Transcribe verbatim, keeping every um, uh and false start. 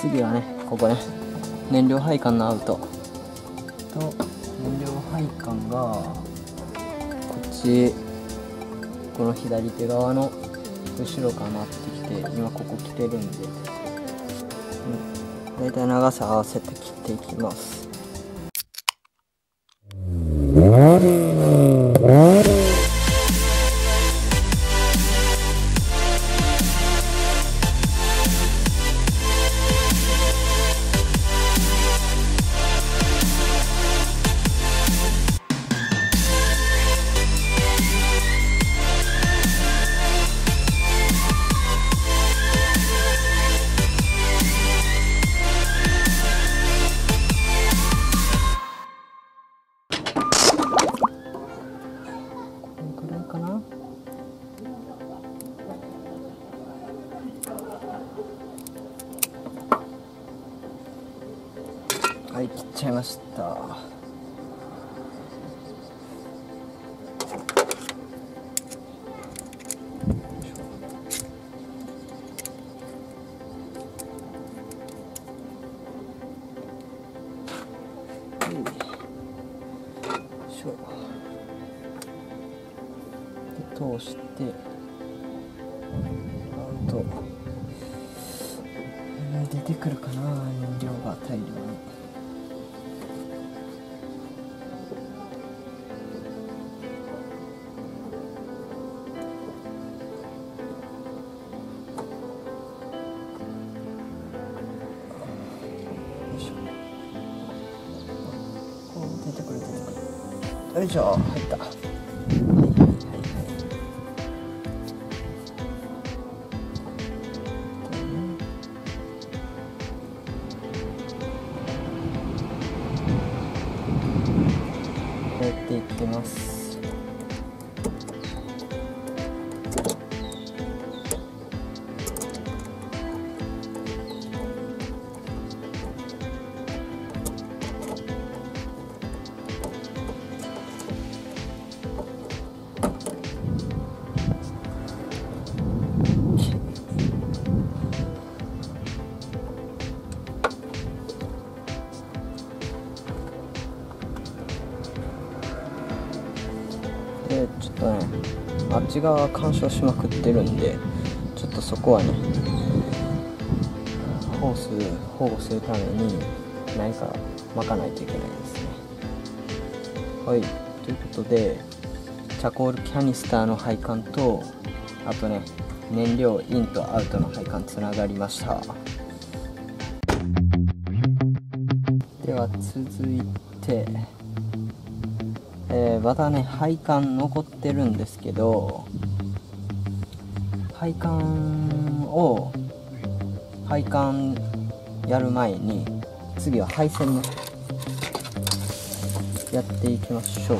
次はね、ここね、燃料配管のアウトと燃料配管がこっち、この左手側の後ろから回ってきて、今ここ来てるんで、だいたい長さ合わせて切っていきます。はい、切っちゃいました。で通してなんと出てくるかな、燃料が大量に。よいしょ、入った。はいはいはいはい。こうやっていってます。でちょっとね、あっち側は干渉しまくってるんで、ちょっとそこはね、ホース保護するために何か巻かないといけないですね。はい、ということでチャコールキャニスターの配管と、あとね、燃料インとアウトの配管つながりました。では続いてえー、またね、配管残ってるんですけど、配管を配管やる前に次は配線もやっていきましょう。